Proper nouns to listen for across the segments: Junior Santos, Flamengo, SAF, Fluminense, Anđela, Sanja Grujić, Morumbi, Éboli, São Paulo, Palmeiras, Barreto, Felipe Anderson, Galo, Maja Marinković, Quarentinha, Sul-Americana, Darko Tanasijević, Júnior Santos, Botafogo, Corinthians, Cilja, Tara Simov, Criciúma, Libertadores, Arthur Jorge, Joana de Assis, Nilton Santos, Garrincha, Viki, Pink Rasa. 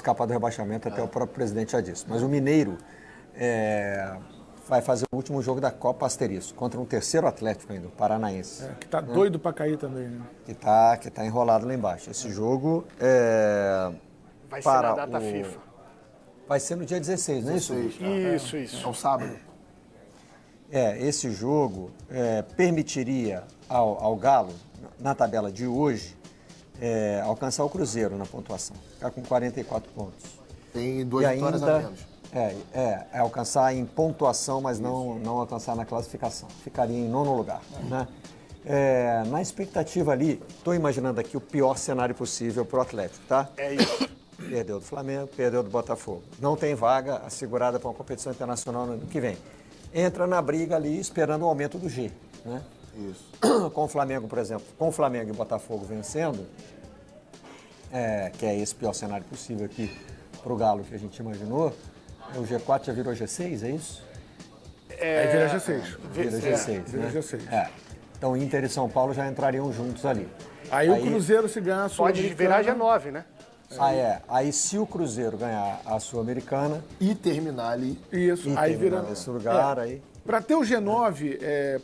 escapar do rebaixamento, até o próprio presidente já disse. Mas o Mineiro vai fazer o último jogo da Copa Asterisco, contra um terceiro Atlético ainda, o Paranaense. Que está doido para cair também, né? Que tá enrolado lá embaixo. Esse jogo vai ser na data FIFA. Vai ser no dia 16, não é isso? Isso. É um sábado. Esse jogo permitiria ao Galo, na tabela de hoje, alcançar o Cruzeiro na pontuação. Ficar com 44 pontos. Tem 2 vitórias a menos. Alcançar em pontuação, mas não alcançar na classificação. Ficaria em 9º lugar. Né? Na expectativa ali, estou imaginando aqui o pior cenário possível para o Atlético, tá? É isso. Perdeu do Flamengo, perdeu do Botafogo. Não tem vaga assegurada para uma competição internacional no ano que vem. Entra na briga ali esperando o aumento do G, né? Isso. Com o Flamengo, por exemplo, com o Flamengo e o Botafogo vencendo, que é esse pior cenário possível aqui para o Galo que a gente imaginou, o G4 já virou G6, é isso? Vira G6. Vira G6. Então Inter e São Paulo já entrariam juntos ali. Aí o Cruzeiro se ganha a sua... Pode virar G9, né? Aí se o Cruzeiro ganhar a Sul-Americana... E terminar ali. Isso. Aí vira esse lugar, aí... Para ter o G9, é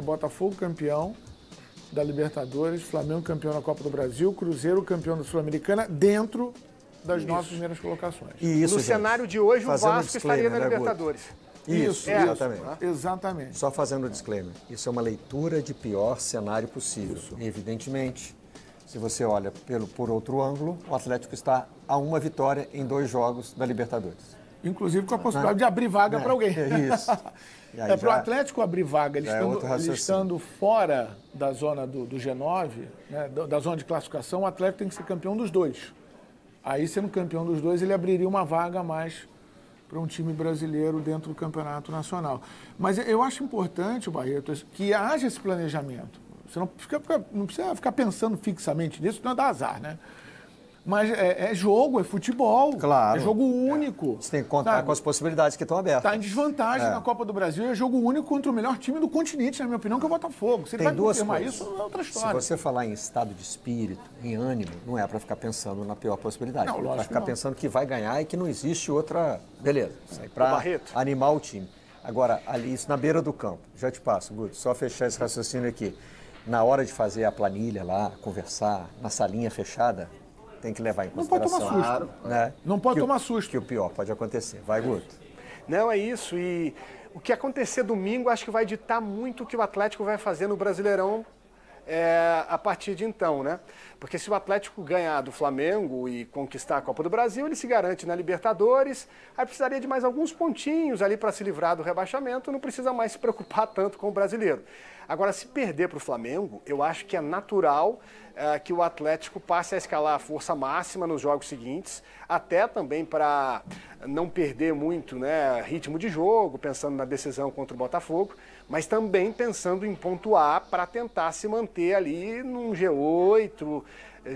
Botafogo campeão da Libertadores, Flamengo campeão da Copa do Brasil, Cruzeiro campeão da Sul-Americana, dentro das nossas primeiras colocações. No cenário de hoje, o Vasco estaria na Libertadores. Exatamente. Só fazendo o disclaimer. Isso é uma leitura de pior cenário possível. Isso. Evidentemente, se você olha por outro ângulo, o Atlético está a 1 vitória em 2 jogos da Libertadores. Inclusive com a possibilidade de abrir vaga para alguém. Isso. Para o Atlético abrir vaga, ele estando fora da zona do G9, né, da zona de classificação, o Atlético tem que ser campeão dos 2. Aí, sendo campeão dos 2, ele abriria uma vaga a mais para um time brasileiro dentro do Campeonato Nacional. Mas eu acho importante, Barreto, que haja esse planejamento. Você não precisa ficar pensando fixamente nisso, não dá azar, né? Mas é jogo, é futebol. Claro. É jogo único. Você tem que contar com as possibilidades que estão abertas. Está em desvantagem na Copa do Brasil. É jogo único contra o melhor time do continente, na minha opinião, que é o Botafogo. Se ele vai confirmar isso, é outra história. Se você falar em estado de espírito, em ânimo, não é para ficar pensando na pior possibilidade. Não, lógico. É para ficar pensando que vai ganhar e que não existe outra... Beleza. Isso aí para animar o time. Agora, ali, isso na beira do campo. Já te passo, Guto. Só fechar esse raciocínio aqui. Na hora de fazer a planilha lá, conversar, na salinha fechada... Tem que levar em consideração. Não pode tomar susto. Né? Não pode tomar susto. Que o pior pode acontecer. Vai, Guto. Não, é isso. E o que acontecer domingo, acho que vai ditar muito o que o Atlético vai fazer no Brasileirão a partir de então, né? Porque se o Atlético ganhar do Flamengo e conquistar a Copa do Brasil, ele se garante na Libertadores. Aí precisaria de mais alguns pontinhos ali para se livrar do rebaixamento. Não precisa mais se preocupar tanto com o brasileiro. Agora, se perder para o Flamengo, eu acho que é natural... que o Atlético passe a escalar a força máxima nos jogos seguintes, até também para não perder muito, né, ritmo de jogo, pensando na decisão contra o Botafogo, mas também pensando em pontuar para tentar se manter ali num G8,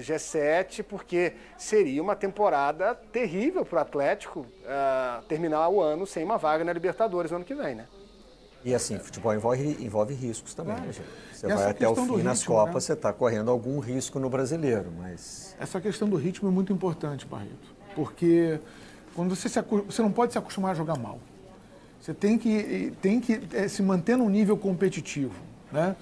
G7, porque seria uma temporada terrível para o Atlético terminar o ano sem uma vaga na Libertadores no ano que vem, né? E assim, futebol envolve riscos também, né, gente? Você vai até o fim nas Copas, você está correndo algum risco no brasileiro, mas... Essa questão do ritmo é muito importante, Barreto, porque quando você não pode se acostumar a jogar mal. Você tem que se manter num nível competitivo, né?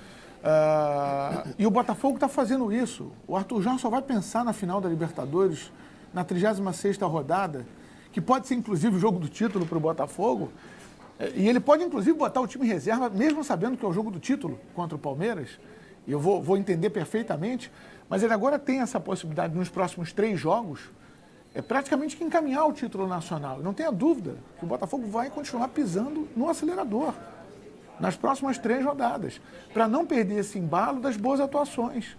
E o Botafogo está fazendo isso. O Arthur Jorge só vai pensar na final da Libertadores, na 36ª rodada, que pode ser inclusive o jogo do título para o Botafogo. E ele pode, inclusive, botar o time em reserva, mesmo sabendo que é o jogo do título contra o Palmeiras. E eu vou entender perfeitamente. Mas ele agora tem essa possibilidade, nos próximos 3 jogos, praticamente que encaminhar o título nacional. Não tenha dúvida que o Botafogo vai continuar pisando no acelerador nas próximas 3 rodadas, para não perder esse embalo das boas atuações,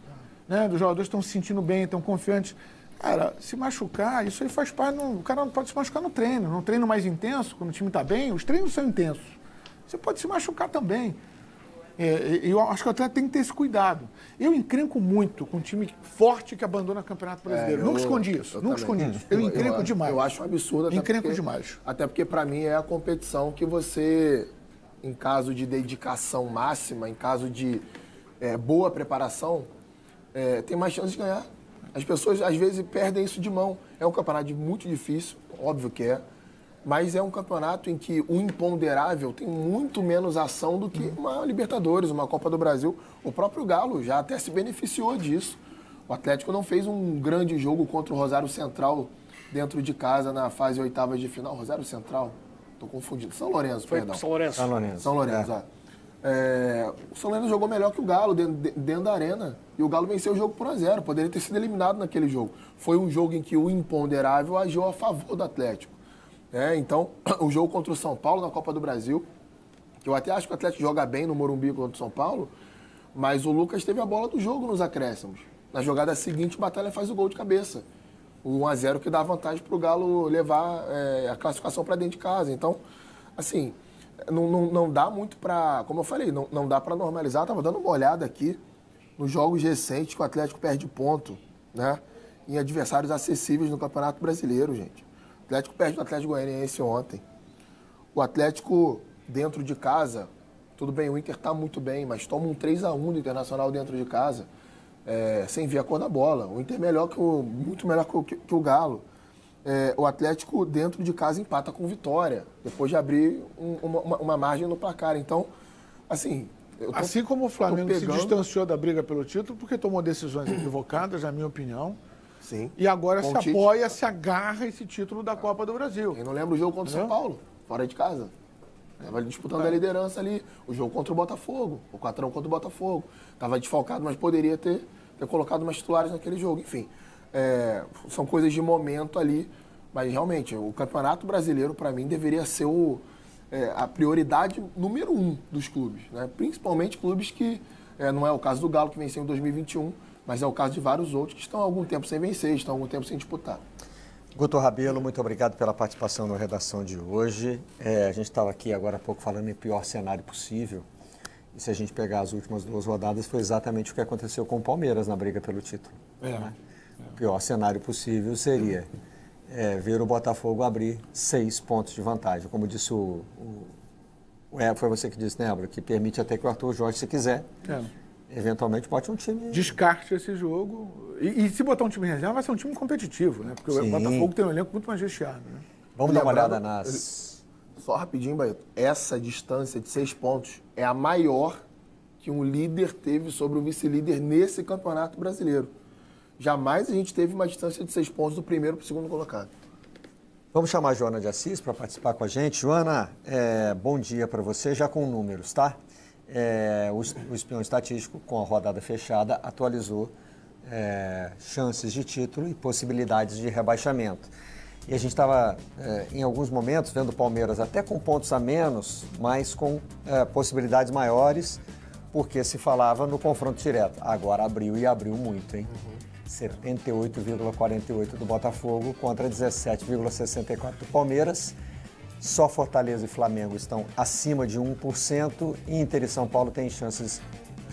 né? Dos jogadores estão se sentindo bem, estão confiantes. Cara, se machucar, isso aí faz parte... O cara não pode se machucar no treino. Num treino mais intenso, quando o time está bem, os treinos são intensos. Você pode se machucar também. Eu acho que o atleta tem que ter esse cuidado. Eu encrenco muito com um time forte que abandona o Campeonato Brasileiro. Nunca escondi isso. Eu encrenco demais. Eu acho um absurdo. Até porque, para mim, é a competição que você, em caso de dedicação máxima, em caso de boa preparação, tem mais chance de ganhar. As pessoas, às vezes, perdem isso de mão. É um campeonato muito difícil, óbvio que é, mas é um campeonato em que o imponderável tem muito menos ação do que uma Libertadores, uma Copa do Brasil. O próprio Galo já até se beneficiou disso. O Atlético não fez um grande jogo contra o Rosario Central dentro de casa na fase oitava de final. Rosario Central? Estou confundido. São Lourenço, foi, perdão. São Lourenço. São Lourenço. São Lourenço, é. O São Lourenço jogou melhor que o Galo dentro da arena. E o Galo venceu o jogo por 1 a 0. Poderia ter sido eliminado naquele jogo. Foi um jogo em que o imponderável agiu a favor do Atlético. Então, o jogo contra o São Paulo na Copa do Brasil, que eu até acho que o Atlético joga bem no Morumbi contra o São Paulo, mas o Lucas teve a bola do jogo nos acréscimos. Na jogada seguinte, o Batalha faz o gol de cabeça. O 1 a 0 que dá vantagem para o Galo levar a classificação para dentro de casa. Então, assim, não dá muito para... Como eu falei, não dá para normalizar. Estava dando uma olhada aqui nos jogos recentes que o Atlético perde ponto, né? Em adversários acessíveis no Campeonato Brasileiro, gente. O Atlético perde o Atlético Goianiense ontem. O Atlético, dentro de casa, tudo bem, o Inter está muito bem, mas toma um 3 a 1 do Internacional dentro de casa. Sem ver a cor da bola. O Inter melhor que muito melhor que o Galo. O Atlético, dentro de casa, empata com Vitória, depois de abrir uma margem no placar. Então, assim... Assim como o Flamengo se distanciou da briga pelo título, porque tomou decisões equivocadas, na minha opinião. Sim. E agora se apoia, se agarra esse título da Copa do Brasil. Eu não lembro o jogo contra o São Paulo, fora de casa. Estava disputando a liderança ali. O jogo contra o Botafogo, o 4 a 1 contra o Botafogo. Estava desfalcado, mas poderia ter colocado umas titulares naquele jogo. Enfim, são coisas de momento ali. Mas, realmente, o Campeonato Brasileiro, para mim, deveria ser a prioridade número 1 dos clubes. Né? Principalmente clubes que, não é o caso do Galo, que venceu em 2021, mas é o caso de vários outros que estão há algum tempo sem vencer, estão há algum tempo sem disputar. Guto Rabelo, muito obrigado pela participação na redação de hoje. A gente estava aqui agora há pouco falando em pior cenário possível. E se a gente pegar as últimas 2 rodadas, foi exatamente o que aconteceu com o Palmeiras na briga pelo título. Né? O pior cenário possível seria ver o Botafogo abrir 6 pontos de vantagem. Como disse foi você que disse, né, Abra? Que permite até que o Arthur Jorge, se quiser, eventualmente bote um time... Descarte esse jogo... E se botar um time em reserva, vai ser um time competitivo, né? Porque o Botafogo tem um elenco muito mais recheado, né? Vamos dar uma olhada nas... Só rapidinho, Baito. Essa distância de 6 pontos é a maior que um líder teve sobre o vice-líder nesse Campeonato Brasileiro. Jamais a gente teve uma distância de 6 pontos do primeiro para o segundo colocado. Vamos chamar a Joana de Assis para participar com a gente. Joana, bom dia para você, já com números, tá? O Espião Estatístico, com a rodada fechada, atualizou chances de título e possibilidades de rebaixamento. E a gente estava, em alguns momentos, vendo o Palmeiras até com pontos a menos, mas com possibilidades maiores, porque se falava no confronto direto. Agora abriu e abriu muito, hein? 78,48 do Botafogo contra 17,64 do Palmeiras. Só Fortaleza e Flamengo estão acima de 1%. Inter e São Paulo têm chances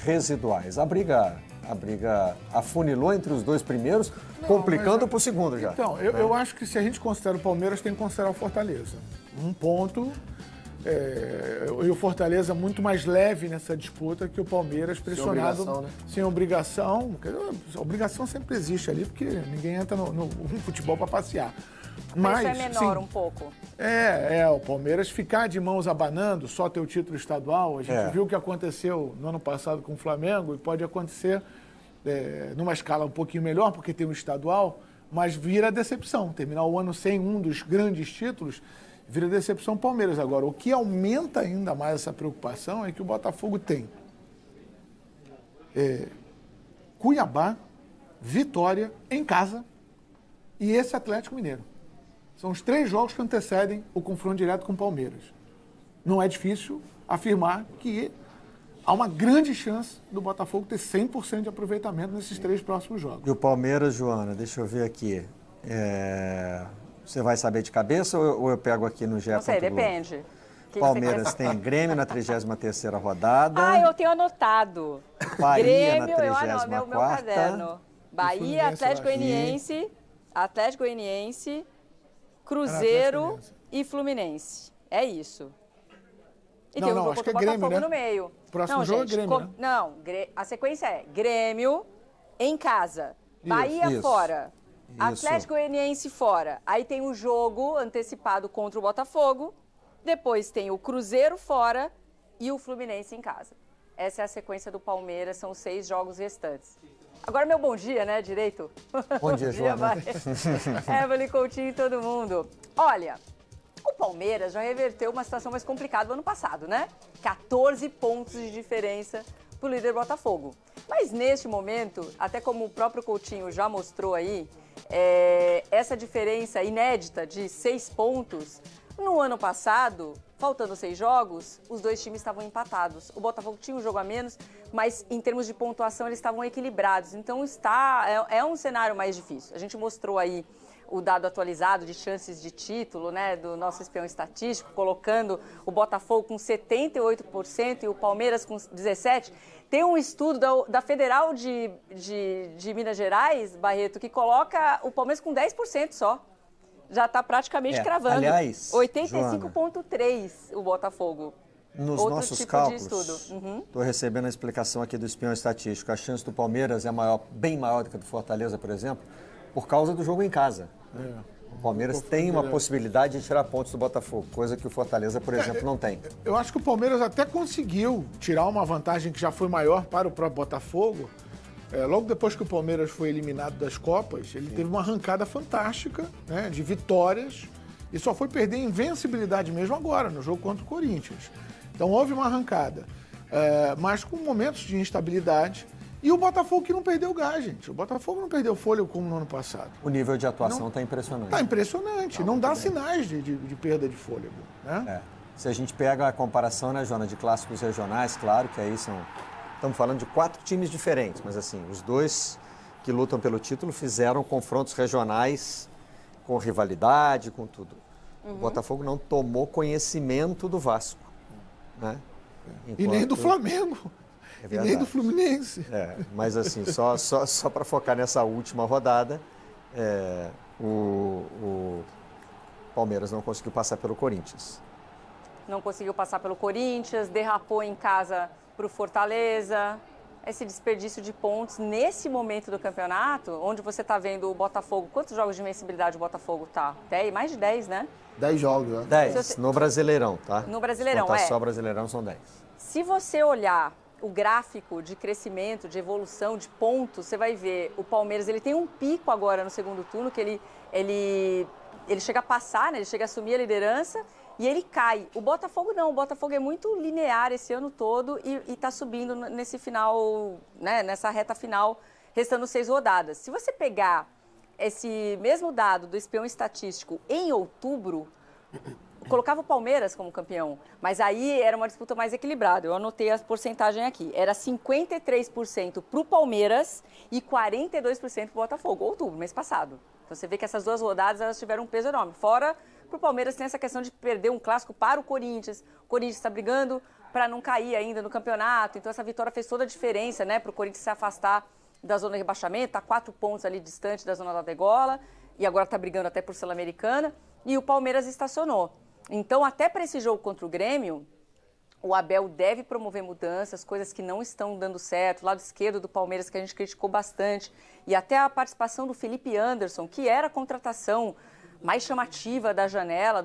residuais. A briga afunilou entre os 2 primeiros, complicando para o segundo já. Então, eu acho que se a gente considera o Palmeiras, tem que considerar o Fortaleza. Um ponto, e o Fortaleza muito mais leve nessa disputa que o Palmeiras, pressionado, sem obrigação. A obrigação sempre existe ali, porque ninguém entra no futebol para passear. Mas é menor, sim, um pouco. O Palmeiras ficar de mãos abanando, só ter o título estadual, a gente viu o que aconteceu no ano passado com o Flamengo, e pode acontecer numa escala um pouquinho melhor, porque tem um estadual, mas vira decepção. Terminar o ano sem um dos grandes títulos, vira decepção Palmeiras. Agora, o que aumenta ainda mais essa preocupação é que o Botafogo tem Cuiabá, Vitória, em casa, e esse Atlético Mineiro. São os 3 jogos que antecedem o confronto direto com o Palmeiras. Não é difícil afirmar que há uma grande chance do Botafogo ter 100% de aproveitamento nesses 3 próximos jogos. E o Palmeiras, Joana, deixa eu ver aqui. Você vai saber de cabeça ou eu pego aqui no GE? Não sei, depende. O Palmeiras tem Grêmio na 33ª rodada. Ah, eu tenho anotado. Bahia na 34ª. Meu caderno. Bahia, Atlético Goianiense, Cruzeiro e Fluminense. É isso. E não, tem um jogo do Botafogo, né? No meio. Próximo jogo, gente, é Grêmio, né? Não, a sequência é Grêmio em casa, Bahia fora. Atlético Goianiense fora. Aí tem o jogo antecipado contra o Botafogo. Depois tem o Cruzeiro fora e o Fluminense em casa. Essa é a sequência do Palmeiras, são 6 jogos restantes. Agora meu bom dia, né, direito? Bom dia, Joana. Evelyn Coutinho e todo mundo. Olha, o Palmeiras já reverteu uma situação mais complicada no ano passado, né? 14 pontos de diferença pro líder Botafogo. Mas neste momento, até como o próprio Coutinho já mostrou aí, essa diferença inédita de 6 pontos, no ano passado, faltando 6 jogos, os 2 times estavam empatados. O Botafogo tinha um jogo a menos, mas em termos de pontuação eles estavam equilibrados. Então é um cenário mais difícil. A gente mostrou aí o dado atualizado de chances de título, né, do nosso espião estatístico, colocando o Botafogo com 78% e o Palmeiras com 17%. Tem um estudo da Federal de Minas Gerais, Barreto, que coloca o Palmeiras com 10% só. Já está praticamente cravando. Aliás, 85,3% o Botafogo. Nos nossos tipo cálculos, estou recebendo a explicação aqui do espião estatístico. A chance do Palmeiras é maior, bem maior do que a do Fortaleza, por exemplo, por causa do jogo em casa. O Palmeiras tem uma possibilidade de tirar pontos do Botafogo, coisa que o Fortaleza, por exemplo, não tem. Eu acho que o Palmeiras até conseguiu tirar uma vantagem que já foi maior para o próprio Botafogo. Logo depois que o Palmeiras foi eliminado das Copas, ele teve uma arrancada fantástica, né, de vitórias, e só foi perder a invencibilidade mesmo agora, no jogo contra o Corinthians. Então houve uma arrancada, mas com momentos de instabilidade. E o Botafogo que não perdeu gás, gente. O Botafogo não perdeu fôlego como no ano passado. O nível de atuação está impressionante. Está impressionante. Não dá sinais de perda de fôlego, né? Se a gente pega a comparação, né, Joana, de clássicos regionais, claro que aí são... Estamos falando de 4 times diferentes, mas assim, os 2 que lutam pelo título fizeram confrontos regionais com rivalidade, com tudo. O Botafogo não tomou conhecimento do Vasco, né? E nem do Flamengo, e nem do Fluminense. Mas assim, só para focar nessa última rodada, o Palmeiras não conseguiu passar pelo Corinthians. Não conseguiu passar pelo Corinthians, derrapou em casa para o Fortaleza. Esse desperdício de pontos nesse momento do campeonato, onde você está vendo o Botafogo, quantos jogos de invencibilidade o Botafogo está? Mais de 10, né? 10 jogos, né? 10, no Brasileirão, tá? No Brasileirão, se só Brasileirão, são 10. Se você olhar o gráfico de crescimento, de evolução, de pontos, você vai ver o Palmeiras, ele tem um pico agora no segundo turno, que ele chega a passar, né? Ele chega a assumir a liderança. E ele cai. O Botafogo não. O Botafogo é muito linear esse ano todo e está subindo nesse final, né, nessa reta final, restando 6 rodadas. Se você pegar esse mesmo dado do espião estatístico em outubro, colocava o Palmeiras como campeão, mas aí era uma disputa mais equilibrada. Eu anotei a porcentagem aqui. Era 53% para o Palmeiras e 42% para o Botafogo, outubro, mês passado. Então você vê que essas 2 rodadas elas tiveram um peso enorme. Fora... Para o Palmeiras tem essa questão de perder um clássico para o Corinthians. O Corinthians está brigando para não cair ainda no campeonato. Então essa vitória fez toda a diferença, né, para o Corinthians se afastar da zona de rebaixamento. Está 4 pontos ali distante da zona da degola e agora está brigando até por Sul-Americana. E o Palmeiras estacionou. Então até para esse jogo contra o Grêmio, o Abel deve promover mudanças, coisas que não estão dando certo. O lado esquerdo do Palmeiras que a gente criticou bastante. E até a participação do Felipe Anderson, que era a contratação mais chamativa da janela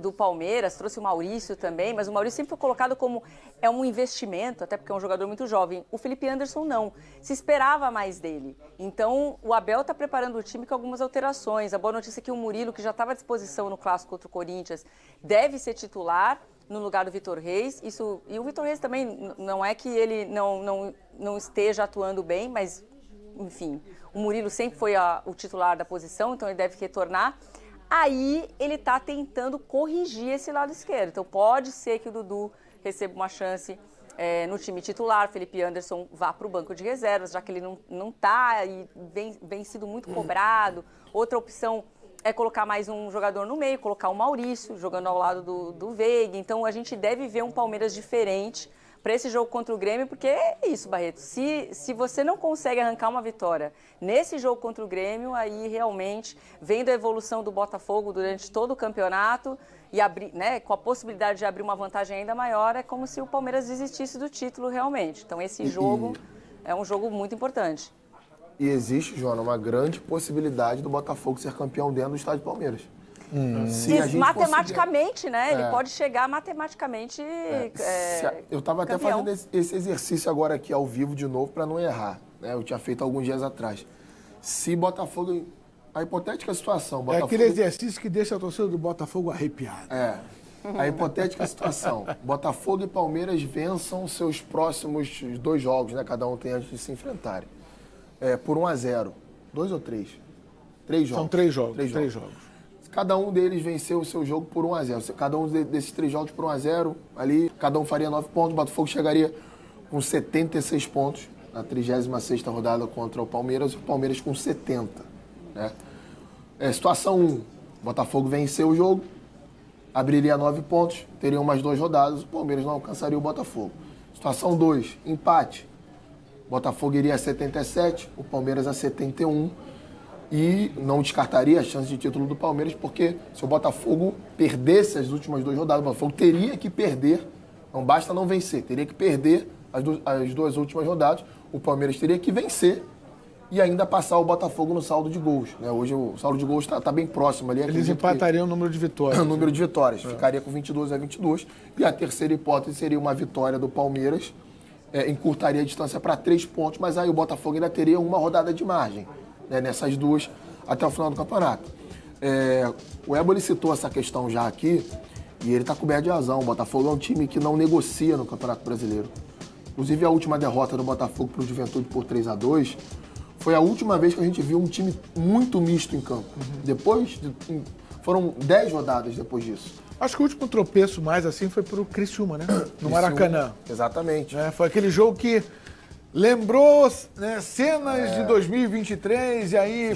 do Palmeiras, trouxe o Maurício também, mas o Maurício sempre foi colocado como um investimento, até porque é um jogador muito jovem. O Felipe Anderson não, se esperava mais dele. Então o Abel está preparando o time com algumas alterações. A boa notícia é que o Murilo, que já estava à disposição no clássico contra o Corinthians, deve ser titular no lugar do Vitor Reis. E o Vitor Reis também, não é que ele não esteja atuando bem, mas... Enfim, o Murilo sempre foi o titular da posição, então ele deve retornar. Aí ele está tentando corrigir esse lado esquerdo. Então pode ser que o Dudu receba uma chance no time titular, Felipe Anderson vá para o banco de reservas, já que ele não está e vem sido muito cobrado. Outra opção é colocar mais um jogador no meio, colocar o Maurício jogando ao lado do Veiga. Então a gente deve ver um Palmeiras diferente para esse jogo contra o Grêmio, porque é isso, Barreto, se você não consegue arrancar uma vitória nesse jogo contra o Grêmio, aí realmente, vendo a evolução do Botafogo durante todo o campeonato e abrir, né, com a possibilidade de abrir uma vantagem ainda maior, é como se o Palmeiras desistisse do título realmente. Então esse jogo é um jogo muito importante. E existe, Joana, uma grande possibilidade do Botafogo ser campeão dentro do estádio Palmeiras. Se a gente matematicamente, né? Ele pode chegar matematicamente. Eu estava até fazendo esse exercício agora aqui ao vivo de novo para não errar, né? Eu tinha feito alguns dias atrás. Se Botafogo... A hipotética situação... Botafogo... É aquele exercício que deixa a torcida do Botafogo arrepiada. É. A hipotética situação. Botafogo e Palmeiras vençam seus próximos dois jogos, né? Cada um tem antes de se enfrentarem. É, por 1 a 0. 2 ou 3? 3 jogos. São 3 jogos. 3 jogos. Cada um deles venceu o seu jogo por 1 a 0. Cada um desses 3 jogos por 1 a 0, ali, cada um faria 9 pontos. O Botafogo chegaria com 76 pontos na 36ª rodada contra o Palmeiras. O Palmeiras com 70. Né? É, situação 1, Botafogo venceu o jogo, abriria 9 pontos, teriam mais 2 rodadas, o Palmeiras não alcançaria o Botafogo. Situação 2, empate, Botafogo iria a 77, o Palmeiras a 71, e não descartaria a chance de título do Palmeiras, porque se o Botafogo perdesse as últimas 2 rodadas, o Botafogo teria que perder, não basta não vencer, teria que perder as 2 últimas rodadas, o Palmeiras teria que vencer e ainda passar o Botafogo no saldo de gols. Né? Hoje o saldo de gols está bem próximo ali. Eles empatariam o número de vitórias. O número de vitórias. É. Ficaria com 22 a 22. E a terceira hipótese seria uma vitória do Palmeiras. É, encurtaria a distância para 3 pontos, mas aí o Botafogo ainda teria uma rodada de margem, né? Nessas duas até o final do campeonato. É, o Éboli citou essa questão já aqui e ele está coberto de razão. O Botafogo é um time que não negocia no Campeonato Brasileiro. Inclusive a última derrota do Botafogo para o Juventude por 3 a 2... Foi a última vez que a gente viu um time muito misto em campo. Depois, foram 10 rodadas depois disso. Acho que o último tropeço mais assim foi pro Criciúma, né? No Maracanã. Exatamente. É, foi aquele jogo que lembrou, né, cenas de 2023 e aí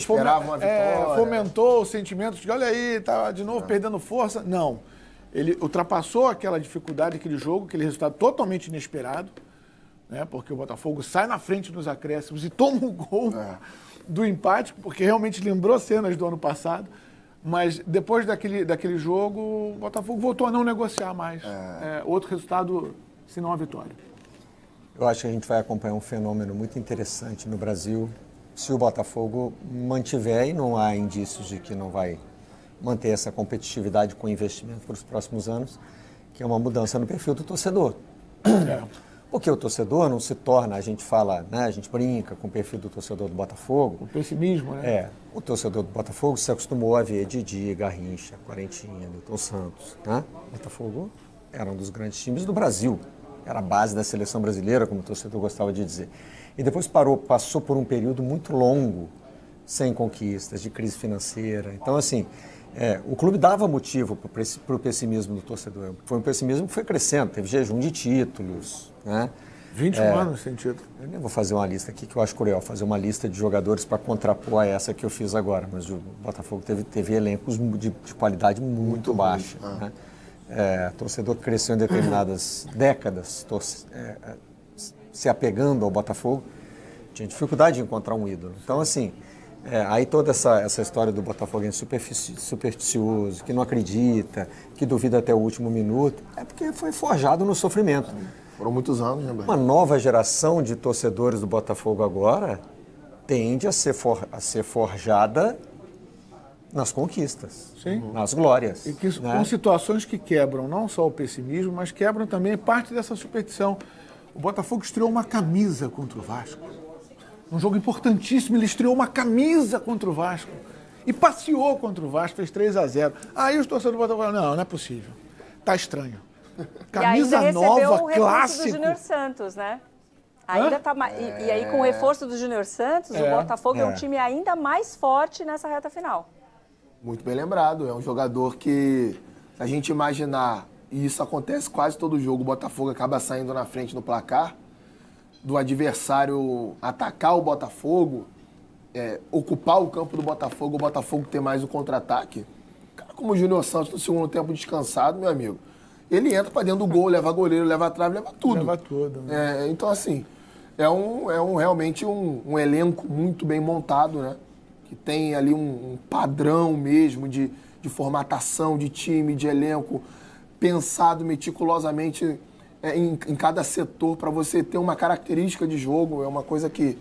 fomentou os sentimentos de olha aí, tá de novo perdendo força. Não. Ele ultrapassou aquela dificuldade, aquele jogo, aquele resultado totalmente inesperado. Né, porque o Botafogo sai na frente nos acréscimos e toma um gol do empate, porque realmente lembrou cenas do ano passado, mas depois daquele jogo, o Botafogo voltou a não negociar mais. Outro resultado, se não a vitória. Eu acho que a gente vai acompanhar um fenômeno muito interessante no Brasil, se o Botafogo mantiver, e não há indícios de que não vai manter essa competitividade com investimento para os próximos anos, que é uma mudança no perfil do torcedor. Porque o torcedor não se torna, a gente fala, né, a gente brinca com o perfil do torcedor do Botafogo. O pessimismo, né? É. O torcedor do Botafogo se acostumou a ver Didi, Garrincha, Quarentinha, Nilton Santos. Né? O Botafogo era um dos grandes times do Brasil. Era a base da seleção brasileira, como o torcedor gostava de dizer. E depois passou por um período muito longo, sem conquistas, de crise financeira. Então, assim, o clube dava motivo para o pessimismo do torcedor. Foi um pessimismo que foi crescendo, teve jejum de títulos. Né? 21 anos sem título. Eu nem vou fazer uma lista aqui, que eu acho cruel, fazer uma lista de jogadores para contrapor a essa que eu fiz agora. Mas o Botafogo teve elencos de qualidade muito baixa. Né? O torcedor cresceu em determinadas décadas, se apegando ao Botafogo, tinha dificuldade de encontrar um ídolo. Então, assim... aí toda essa história do botafoguense supersticioso, que não acredita, que duvida até o último minuto, é porque foi forjado no sofrimento. Foram muitos anos, né, Uma nova geração de torcedores do Botafogo agora tende a ser forjada nas conquistas, nas glórias. E que, né? Com situações que quebram não só o pessimismo, mas quebram também parte dessa superstição. O Botafogo estreou uma camisa contra o Vasco. Um jogo importantíssimo, ele estreou uma camisa contra o Vasco. E passeou contra o Vasco, fez 3 a 0. Aí os torcedores do Botafogo falaram, não é possível. Tá estranho. Camisa e ainda nova, o clássico. Do Junior Santos, né? Ainda tá e aí com o reforço do Junior Santos, o Botafogo é um time ainda mais forte nessa reta final. Muito bem lembrado. É um jogador que, se a gente imaginar, e isso acontece quase todo jogo, o Botafogo acaba saindo na frente no placar, do adversário atacar o Botafogo, ocupar o campo do Botafogo, o Botafogo ter mais o contra-ataque. Cara, como o Júnior Santos no segundo tempo descansado, meu amigo, ele entra pra dentro do gol, leva goleiro, leva a trave, leva tudo. Leva tudo. Né? Então, assim, é realmente um elenco muito bem montado, né? Que tem ali um padrão mesmo de formatação de time, de elenco, pensado meticulosamente... em cada setor, para você ter uma característica de jogo, é uma coisa que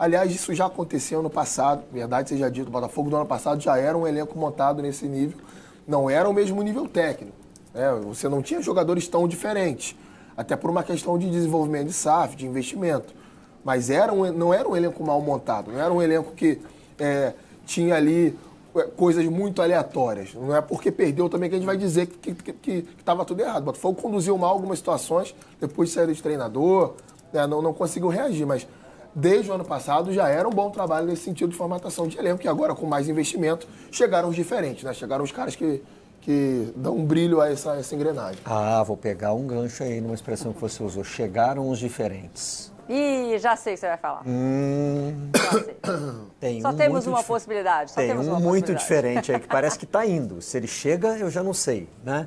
Aliás, isso já aconteceu no passado, verdade seja dito, o Botafogo do ano passado já era um elenco montado nesse nível, não era o mesmo nível técnico, né? Você não tinha jogadores tão diferentes, até por uma questão de desenvolvimento de SAF, de investimento, mas era não era um elenco mal montado, não era um elenco que tinha ali coisas muito aleatórias. Não é porque perdeu também que a gente vai dizer que estava tudo errado. O Botafogo conduziu mal algumas situações, depois saiu de treinador, né, não conseguiu reagir, mas desde o ano passado já era um bom trabalho nesse sentido de formatação de elenco, que agora com mais investimento chegaram os diferentes, né? Chegaram os caras que dão um brilho a essa engrenagem. Ah, vou pegar um gancho aí numa expressão que você usou, chegaram os diferentes. Ih, já sei o que você vai falar. Já sei. Só temos uma possibilidade. Tem um muito diferente aí, que parece que está indo. Se ele chega, eu já não sei, né?